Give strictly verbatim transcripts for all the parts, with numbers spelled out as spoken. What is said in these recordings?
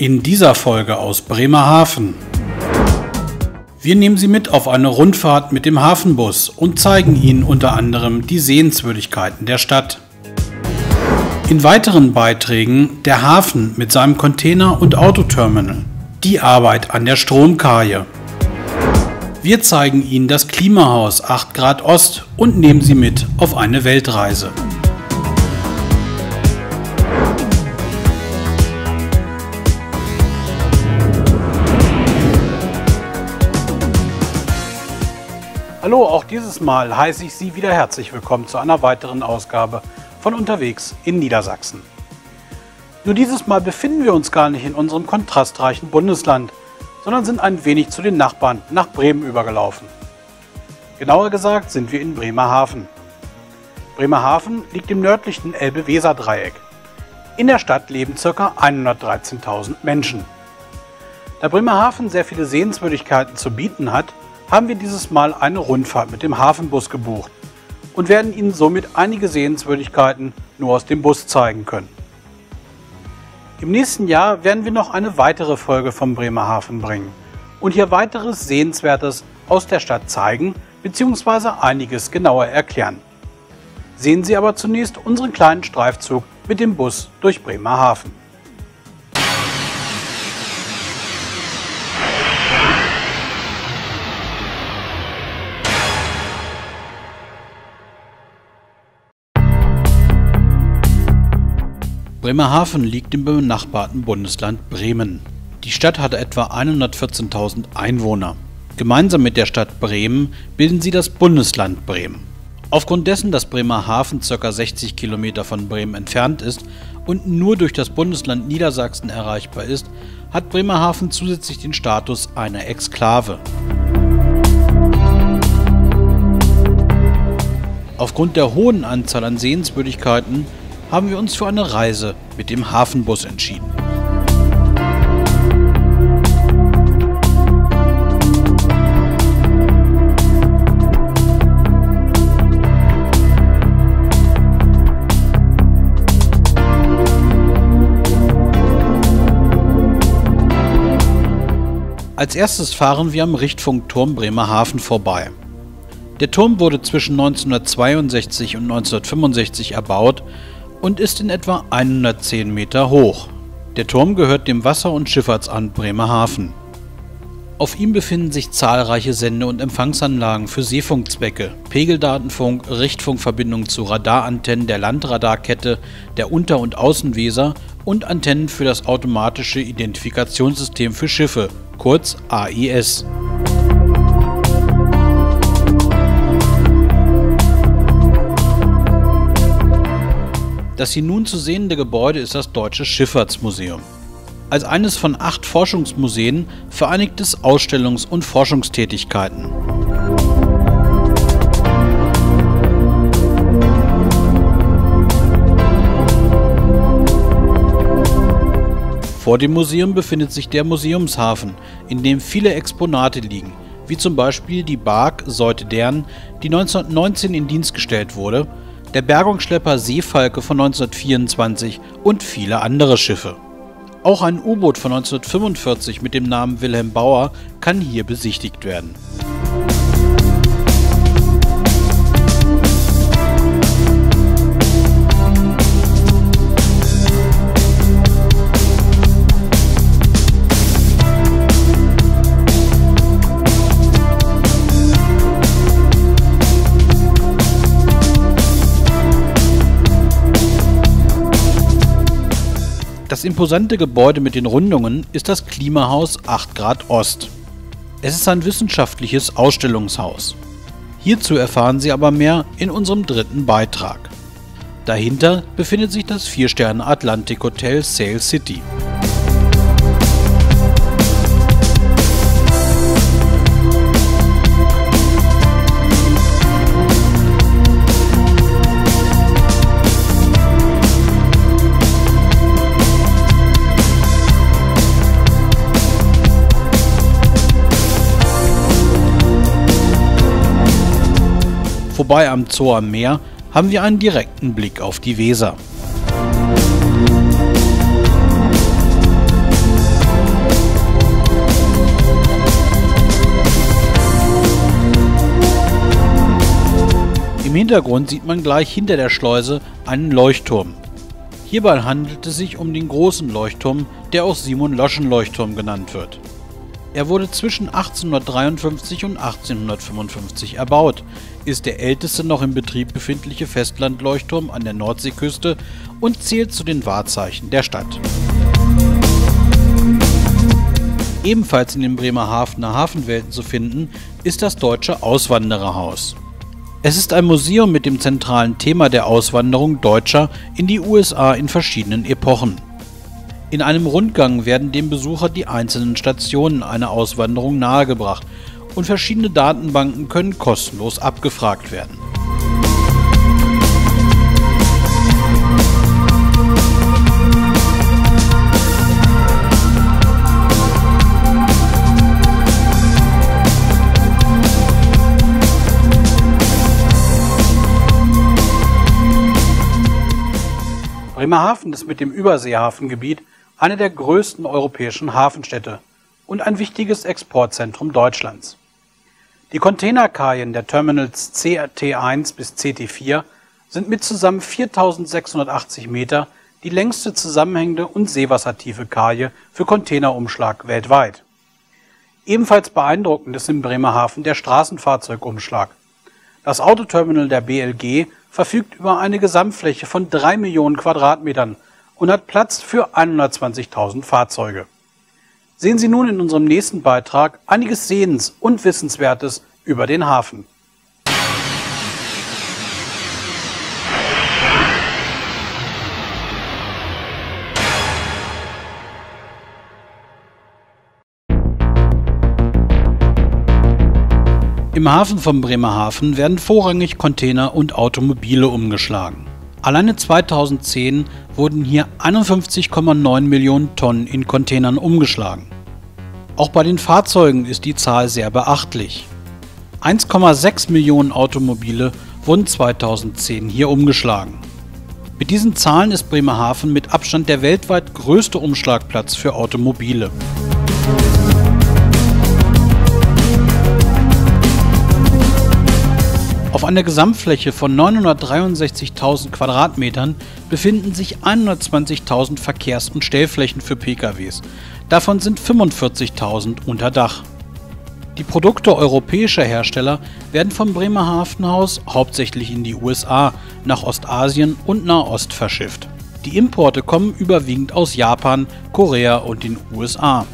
In dieser Folge aus Bremerhaven. Wir nehmen Sie mit auf eine Rundfahrt mit dem Hafenbus und zeigen Ihnen unter anderem die Sehenswürdigkeiten der Stadt. In weiteren Beiträgen der Hafen mit seinem Container- und Autoterminal, die Arbeit an der Stromkaje. Wir zeigen Ihnen das Klimahaus acht Grad Ost und nehmen Sie mit auf eine Weltreise. Hallo, auch dieses Mal heiße ich Sie wieder herzlich willkommen zu einer weiteren Ausgabe von Unterwegs in Niedersachsen. Nur dieses Mal befinden wir uns gar nicht in unserem kontrastreichen Bundesland, sondern sind ein wenig zu den Nachbarn nach Bremen übergelaufen. Genauer gesagt sind wir in Bremerhaven. Bremerhaven liegt im nördlichen Elbe-Weser-Dreieck. In der Stadt leben ca. hundertdreizehntausend Menschen. Da Bremerhaven sehr viele Sehenswürdigkeiten zu bieten hat, haben wir dieses Mal eine Rundfahrt mit dem Hafenbus gebucht und werden Ihnen somit einige Sehenswürdigkeiten nur aus dem Bus zeigen können. Im nächsten Jahr werden wir noch eine weitere Folge vom Bremerhaven bringen und hier weiteres Sehenswertes aus der Stadt zeigen bzw. einiges genauer erklären. Sehen Sie aber zunächst unseren kleinen Streifzug mit dem Bus durch Bremerhaven. Bremerhaven liegt im benachbarten Bundesland Bremen. Die Stadt hat etwa hundertvierzehntausend Einwohner. Gemeinsam mit der Stadt Bremen bilden sie das Bundesland Bremen. Aufgrund dessen, dass Bremerhaven ca. sechzig Kilometer von Bremen entfernt ist und nur durch das Bundesland Niedersachsen erreichbar ist, hat Bremerhaven zusätzlich den Status einer Exklave. Aufgrund der hohen Anzahl an Sehenswürdigkeiten haben wir uns für eine Reise mit dem Hafenbus entschieden. Als erstes fahren wir am Richtfunkturm Bremerhaven vorbei. Der Turm wurde zwischen neunzehnhundertzweiundsechzig und neunzehnhundertfünfundsechzig erbaut und ist in etwa hundertzehn Meter hoch. Der Turm gehört dem Wasser- und Schifffahrtsamt Bremerhaven. Auf ihm befinden sich zahlreiche Sende- und Empfangsanlagen für Seefunkzwecke, Pegeldatenfunk, Richtfunkverbindungen zu Radarantennen der Landradarkette, der Unter- und Außenweser und Antennen für das automatische Identifikationssystem für Schiffe, kurz A I S. Das hier nun zu sehende Gebäude ist das Deutsche Schifffahrtsmuseum. Als eines von acht Forschungsmuseen vereinigt es Ausstellungs- und Forschungstätigkeiten. Vor dem Museum befindet sich der Museumshafen, in dem viele Exponate liegen, wie zum Beispiel die Bark Seute Deern, die neunzehnhundertneunzehn in Dienst gestellt wurde, der Bergungsschlepper Seefalke von neunzehnhundertvierundzwanzig und viele andere Schiffe. Auch ein U-Boot von neunzehnhundertfünfundvierzig mit dem Namen Wilhelm Bauer kann hier besichtigt werden. Das imposante Gebäude mit den Rundungen ist das Klimahaus acht Grad Ost. Es ist ein wissenschaftliches Ausstellungshaus. Hierzu erfahren Sie aber mehr in unserem dritten Beitrag. Dahinter befindet sich das vier Sterne Atlantik Hotel Sail City. Vorbei am Zoo am Meer haben wir einen direkten Blick auf die Weser. Im Hintergrund sieht man gleich hinter der Schleuse einen Leuchtturm. Hierbei handelt es sich um den Großen Leuchtturm, der auch Simon-Loschen-Leuchtturm genannt wird. Er wurde zwischen achtzehnhundertdreiundfünfzig und achtzehnhundertfünfundfünfzig erbaut, ist der älteste noch im Betrieb befindliche Festlandleuchtturm an der Nordseeküste und zählt zu den Wahrzeichen der Stadt. Ebenfalls in den Bremerhavener Hafenwelten zu finden ist das Deutsche Auswandererhaus. Es ist ein Museum mit dem zentralen Thema der Auswanderung Deutscher in die U S A in verschiedenen Epochen. In einem Rundgang werden dem Besucher die einzelnen Stationen einer Auswanderung nahegebracht und verschiedene Datenbanken können kostenlos abgefragt werden. Bremerhaven ist mit dem Überseehafengebiet eine der größten europäischen Hafenstädte und ein wichtiges Exportzentrum Deutschlands. Die Containerkajen der Terminals C T eins bis C T vier sind mit zusammen viertausendsechshundertachtzig Meter die längste zusammenhängende und seewassertiefe Kaje für Containerumschlag weltweit. Ebenfalls beeindruckend ist in Bremerhaven der Straßenfahrzeugumschlag. Das Autoterminal der B L G verfügt über eine Gesamtfläche von drei Millionen Quadratmetern und hat Platz für hundertzwanzigtausend Fahrzeuge. Sehen Sie nun in unserem nächsten Beitrag einiges Sehens und Wissenswertes über den Hafen. Im Hafen von Bremerhaven werden vorrangig Container und Automobile umgeschlagen. Alleine zweitausendzehn wurden hier einundfünfzig Komma neun Millionen Tonnen in Containern umgeschlagen. Auch bei den Fahrzeugen ist die Zahl sehr beachtlich. eins Komma sechs Millionen Automobile wurden zweitausendzehn hier umgeschlagen. Mit diesen Zahlen ist Bremerhaven mit Abstand der weltweit größte Umschlagplatz für Automobile. Auf einer Gesamtfläche von neunhundertdreiundsechzigtausend Quadratmetern befinden sich hundertzwanzigtausend Verkehrs- und Stellflächen für P K Ws. Davon sind fünfundvierzigtausend unter Dach. Die Produkte europäischer Hersteller werden vom Bremerhavenhaus hauptsächlich in die U S A, nach Ostasien und Nahost verschifft. Die Importe kommen überwiegend aus Japan, Korea und den U S A.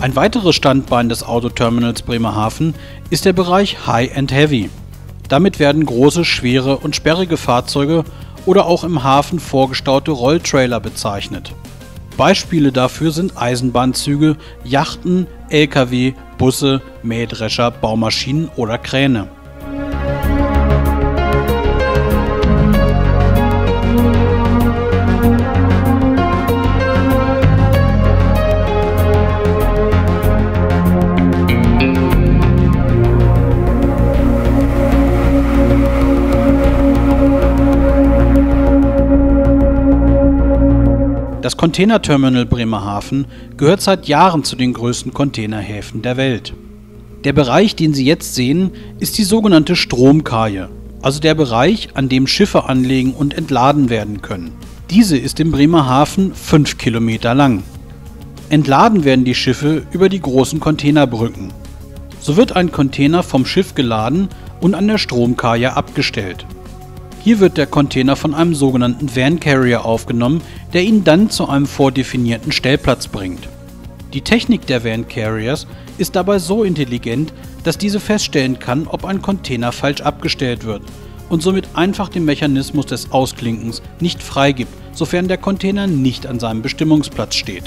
Ein weiteres Standbein des Autoterminals Bremerhaven ist der Bereich High and Heavy. Damit werden große, schwere und sperrige Fahrzeuge oder auch im Hafen vorgestaute Rolltrailer bezeichnet. Beispiele dafür sind Eisenbahnzüge, Yachten, L K W, Busse, Mähdrescher, Baumaschinen oder Kräne. Das Containerterminal Bremerhaven gehört seit Jahren zu den größten Containerhäfen der Welt. Der Bereich, den Sie jetzt sehen, ist die sogenannte Stromkaje, also der Bereich, an dem Schiffe anlegen und entladen werden können. Diese ist in Bremerhaven fünf Kilometer lang. Entladen werden die Schiffe über die großen Containerbrücken. So wird ein Container vom Schiff geladen und an der Stromkaje abgestellt. Hier wird der Container von einem sogenannten Van Carrier aufgenommen, der ihn dann zu einem vordefinierten Stellplatz bringt. Die Technik der Van Carriers ist dabei so intelligent, dass diese feststellen kann, ob ein Container falsch abgestellt wird und somit einfach den Mechanismus des Ausklinkens nicht freigibt, sofern der Container nicht an seinem Bestimmungsplatz steht.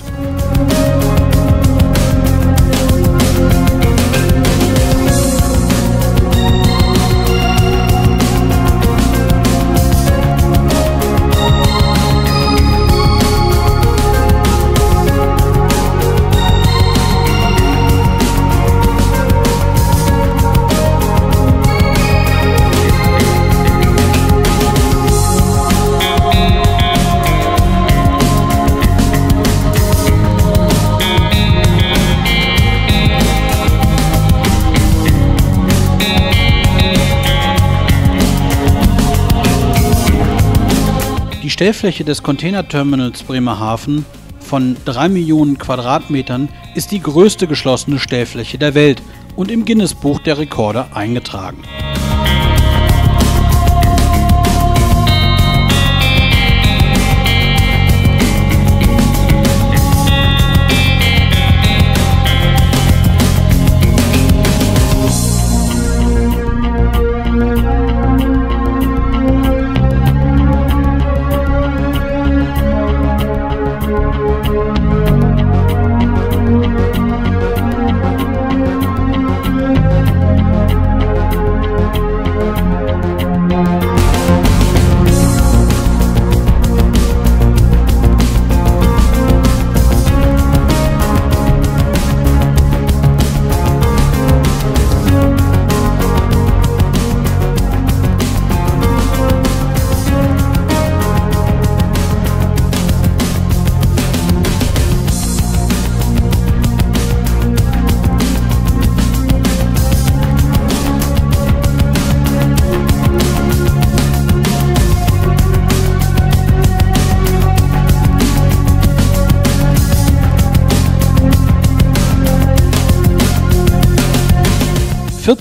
Stellfläche des Containerterminals Bremerhaven von drei Millionen Quadratmetern ist die größte geschlossene Stellfläche der Welt und im Guinness-Buch der Rekorde eingetragen.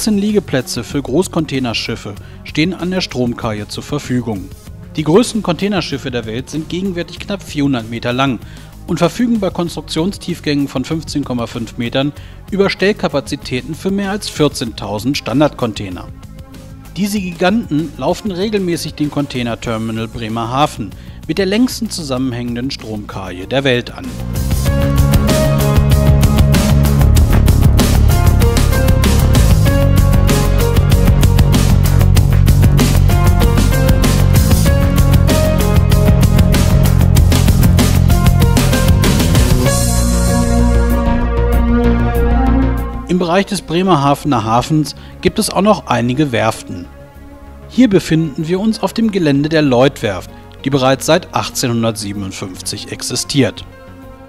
vierzehn Liegeplätze für Großcontainerschiffe stehen an der Stromkaje zur Verfügung. Die größten Containerschiffe der Welt sind gegenwärtig knapp vierhundert Meter lang und verfügen bei Konstruktionstiefgängen von fünfzehn Komma fünf Metern über Stellkapazitäten für mehr als vierzehntausend Standardcontainer. Diese Giganten laufen regelmäßig den Containerterminal Bremerhaven mit der längsten zusammenhängenden Stromkaje der Welt an. Im Bereich des Bremerhavener Hafens gibt es auch noch einige Werften. Hier befinden wir uns auf dem Gelände der Lloyd-Werft, die bereits seit achtzehnhundertsiebenundfünfzig existiert.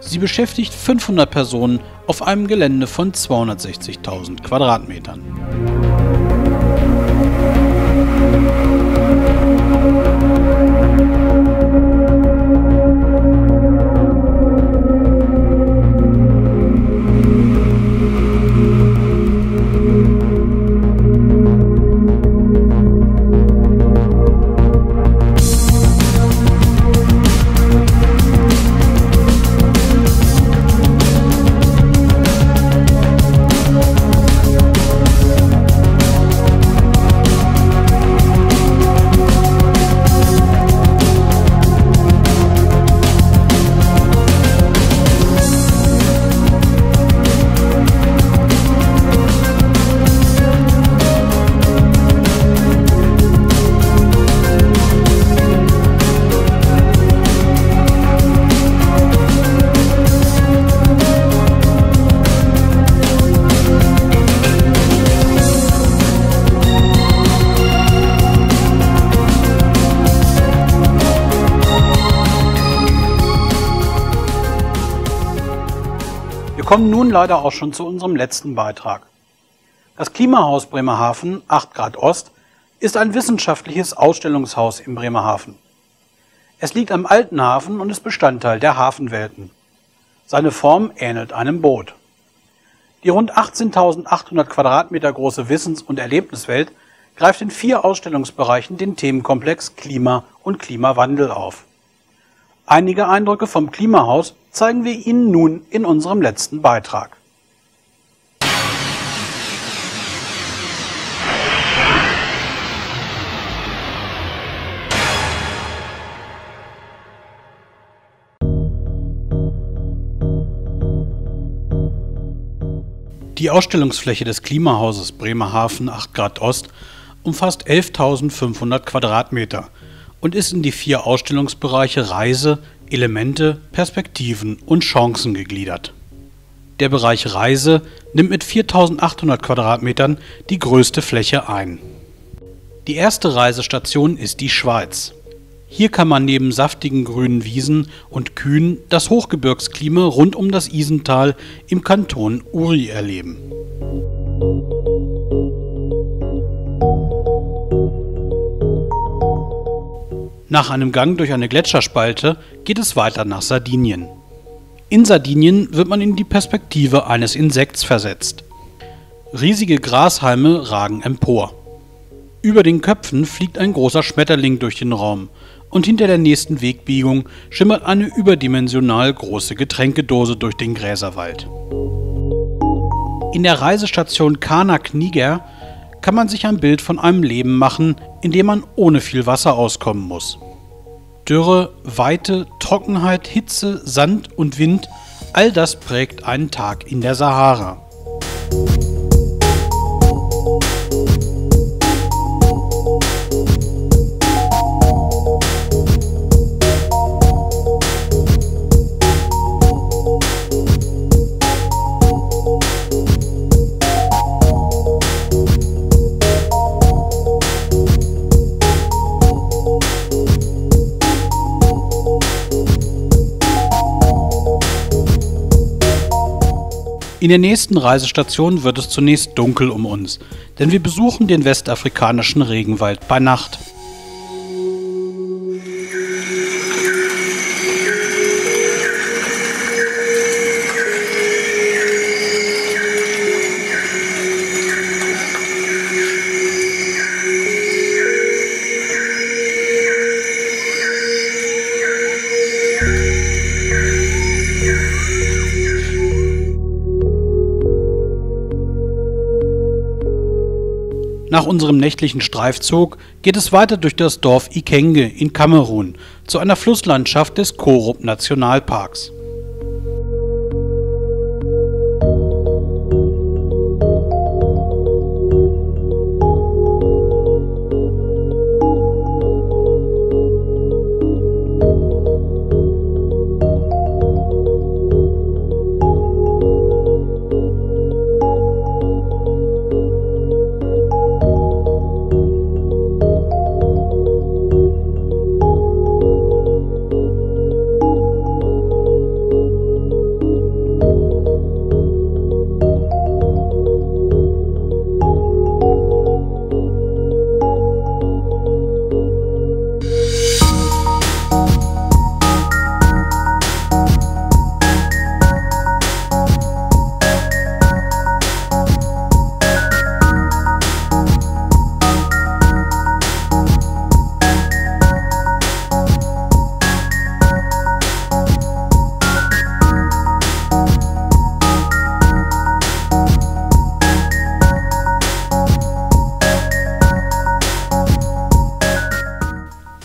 Sie beschäftigt fünfhundert Personen auf einem Gelände von zweihundertsechzigtausend Quadratmetern. Wir kommen nun leider auch schon zu unserem letzten Beitrag. Das Klimahaus Bremerhaven acht Grad Ost ist ein wissenschaftliches Ausstellungshaus in Bremerhaven. Es liegt am alten Hafen und ist Bestandteil der Hafenwelten. Seine Form ähnelt einem Boot. Die rund achtzehntausendachthundert Quadratmeter große Wissens- und Erlebniswelt greift in vier Ausstellungsbereichen den Themenkomplex Klima und Klimawandel auf. Einige Eindrücke vom Klimahaus zeigen wir Ihnen nun in unserem letzten Beitrag. Die Ausstellungsfläche des Klimahauses Bremerhaven acht Grad Ost umfasst elftausendfünfhundert Quadratmeter und ist in die vier Ausstellungsbereiche Reise, Elemente, Perspektiven und Chancen gegliedert. Der Bereich Reise nimmt mit viertausendachthundert Quadratmetern die größte Fläche ein. Die erste Reisestation ist die Schweiz. Hier kann man neben saftigen grünen Wiesen und Kühen das Hochgebirgsklima rund um das Isental im Kanton Uri erleben. Nach einem Gang durch eine Gletscherspalte geht es weiter nach Sardinien. In Sardinien wird man in die Perspektive eines Insekts versetzt. Riesige Grashalme ragen empor. Über den Köpfen fliegt ein großer Schmetterling durch den Raum und hinter der nächsten Wegbiegung schimmert eine überdimensional große Getränkedose durch den Gräserwald. In der Reisestation Kana Knieger kann man sich ein Bild von einem Leben machen, in dem man ohne viel Wasser auskommen muss. Dürre, Weite, Trockenheit, Hitze, Sand und Wind, all das prägt einen Tag in der Sahara. In der nächsten Reisestation wird es zunächst dunkel um uns, denn wir besuchen den westafrikanischen Regenwald bei Nacht. Nach unserem nächtlichen Streifzug geht es weiter durch das Dorf Ikenge in Kamerun zu einer Flusslandschaft des Korup-Nationalparks.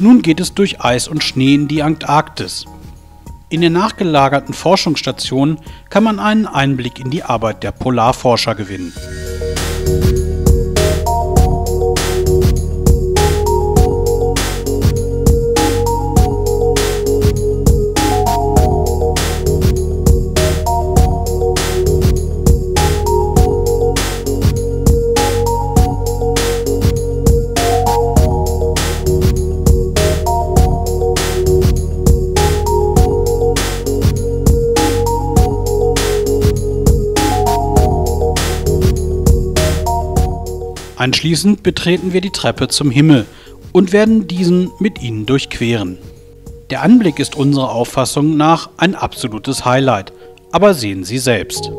Nun geht es durch Eis und Schnee in die Antarktis. In den nachgelagerten Forschungsstationen kann man einen Einblick in die Arbeit der Polarforscher gewinnen. Anschließend betreten wir die Treppe zum Himmel und werden diesen mit ihnen durchqueren. Der Anblick ist unserer Auffassung nach ein absolutes Highlight, aber sehen Sie selbst.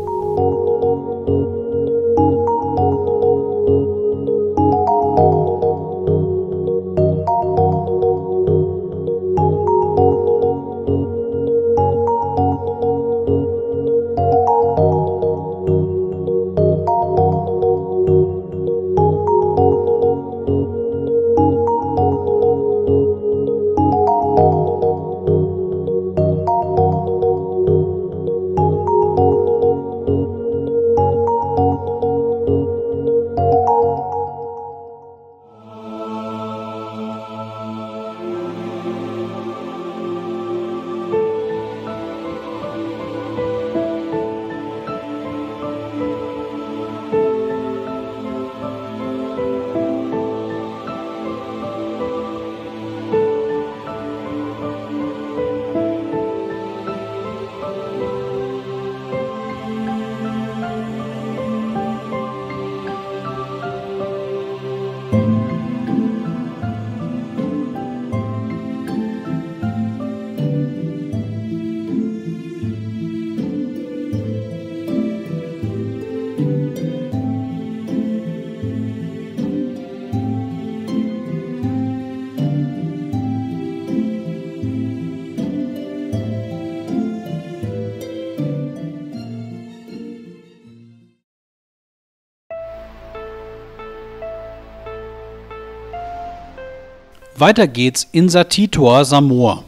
Weiter geht's in Satitoa Samoa.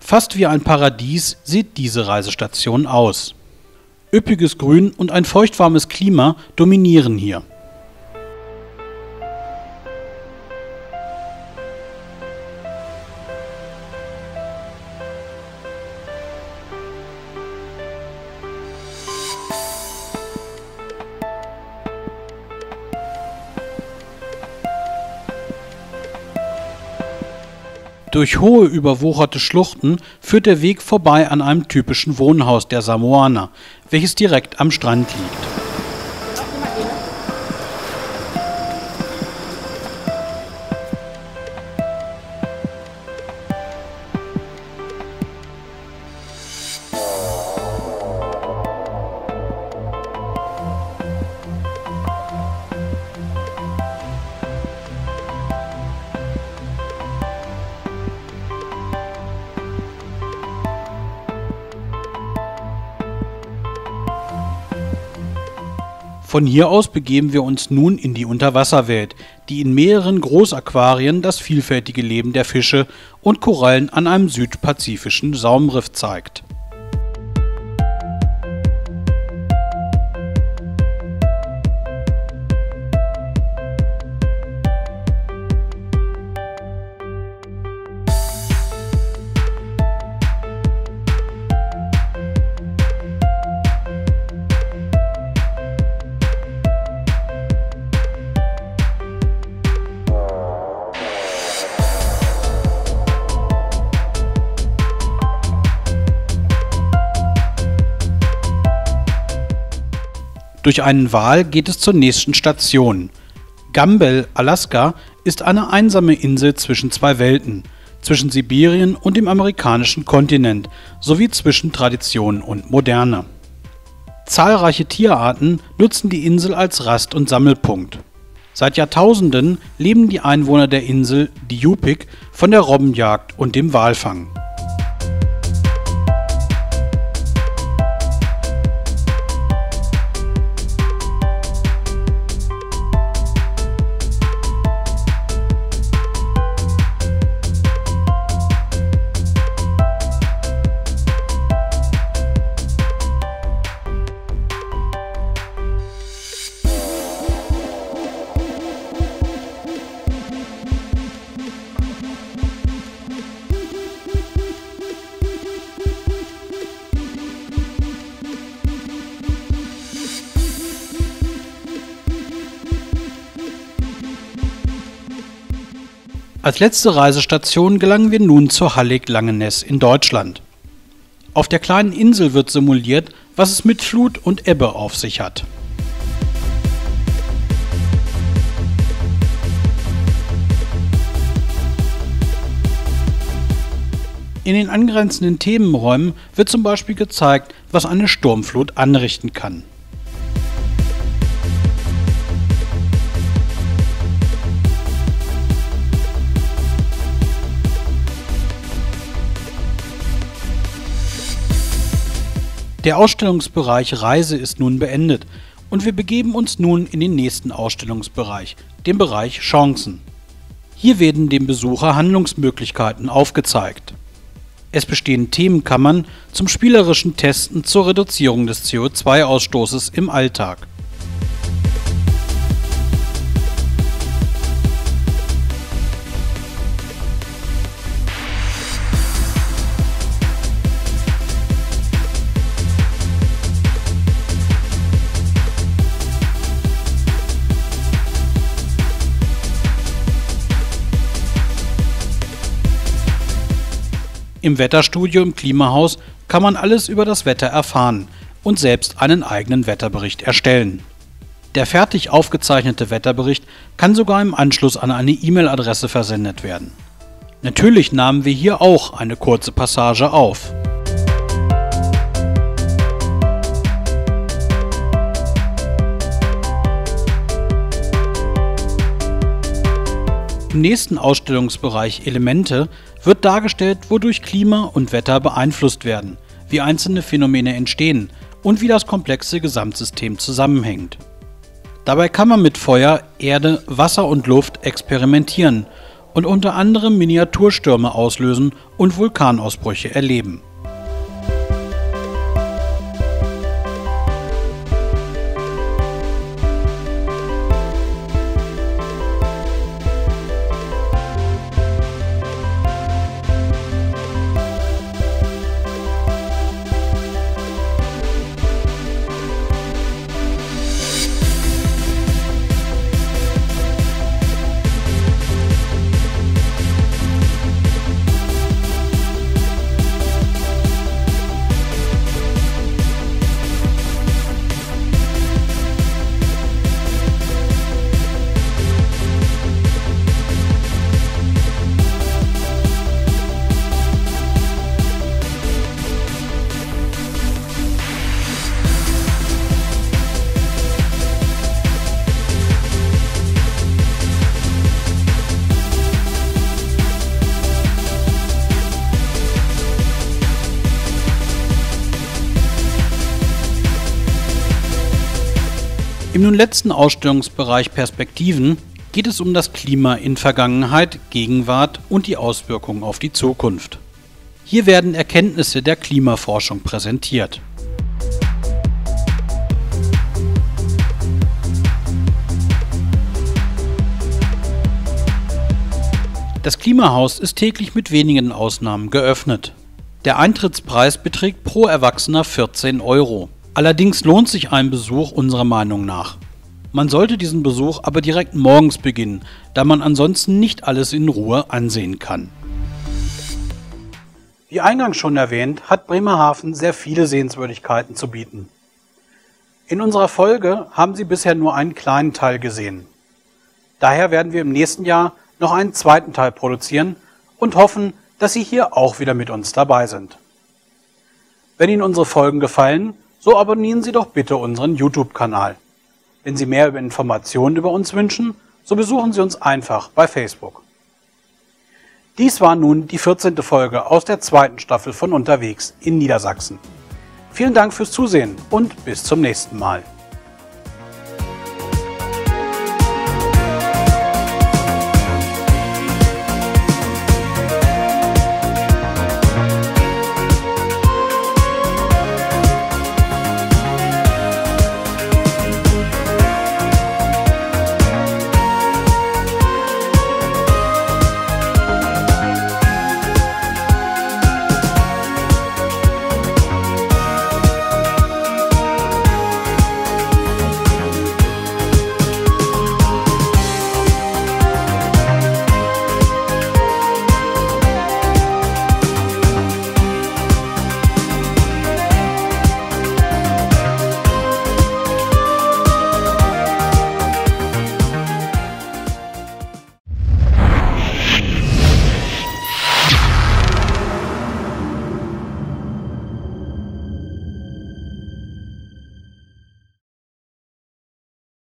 Fast wie ein Paradies sieht diese Reisestation aus. Üppiges Grün und ein feuchtwarmes Klima dominieren hier. Durch hohe, überwucherte Schluchten führt der Weg vorbei an einem typischen Wohnhaus der Samoaner, welches direkt am Strand liegt. Von hier aus begeben wir uns nun in die Unterwasserwelt, die in mehreren Großaquarien das vielfältige Leben der Fische und Korallen an einem südpazifischen Saumriff zeigt. Durch einen Wal geht es zur nächsten Station. Gambell, Alaska, ist eine einsame Insel zwischen zwei Welten, zwischen Sibirien und dem amerikanischen Kontinent, sowie zwischen Tradition und Moderne. Zahlreiche Tierarten nutzen die Insel als Rast- und Sammelpunkt. Seit Jahrtausenden leben die Einwohner der Insel, die Yupik, von der Robbenjagd und dem Walfang. Als letzte Reisestation gelangen wir nun zur Hallig Langeness in Deutschland. Auf der kleinen Insel wird simuliert, was es mit Flut und Ebbe auf sich hat. In den angrenzenden Themenräumen wird zum Beispiel gezeigt, was eine Sturmflut anrichten kann. Der Ausstellungsbereich Reise ist nun beendet und wir begeben uns nun in den nächsten Ausstellungsbereich, den Bereich Chancen. Hier werden dem Besucher Handlungsmöglichkeiten aufgezeigt. Es bestehen Themenkammern zum spielerischen Testen zur Reduzierung des C O zwei Ausstoßes im Alltag. Im Wetterstudio im Klimahaus kann man alles über das Wetter erfahren und selbst einen eigenen Wetterbericht erstellen. Der fertig aufgezeichnete Wetterbericht kann sogar im Anschluss an eine E-Mail-Adresse versendet werden. Natürlich nahmen wir hier auch eine kurze Passage auf. Im nächsten Ausstellungsbereich Elemente wird dargestellt, wodurch Klima und Wetter beeinflusst werden, wie einzelne Phänomene entstehen und wie das komplexe Gesamtsystem zusammenhängt. Dabei kann man mit Feuer, Erde, Wasser und Luft experimentieren und unter anderem Miniaturstürme auslösen und Vulkanausbrüche erleben. Im nun letzten Ausstellungsbereich Perspektiven geht es um das Klima in Vergangenheit, Gegenwart und die Auswirkungen auf die Zukunft. Hier werden Erkenntnisse der Klimaforschung präsentiert. Das Klimahaus ist täglich mit wenigen Ausnahmen geöffnet. Der Eintrittspreis beträgt pro Erwachsener vierzehn Euro. Allerdings lohnt sich ein Besuch unserer Meinung nach. Man sollte diesen Besuch aber direkt morgens beginnen, da man ansonsten nicht alles in Ruhe ansehen kann. Wie eingangs schon erwähnt, hat Bremerhaven sehr viele Sehenswürdigkeiten zu bieten. In unserer Folge haben Sie bisher nur einen kleinen Teil gesehen. Daher werden wir im nächsten Jahr noch einen zweiten Teil produzieren und hoffen, dass Sie hier auch wieder mit uns dabei sind. Wenn Ihnen unsere Folgen gefallen, so abonnieren Sie doch bitte unseren YouTube-Kanal. Wenn Sie mehr Informationen über uns wünschen, so besuchen Sie uns einfach bei Facebook. Dies war nun die vierzehnte Folge aus der zweiten Staffel von Unterwegs in Niedersachsen. Vielen Dank fürs Zusehen und bis zum nächsten Mal.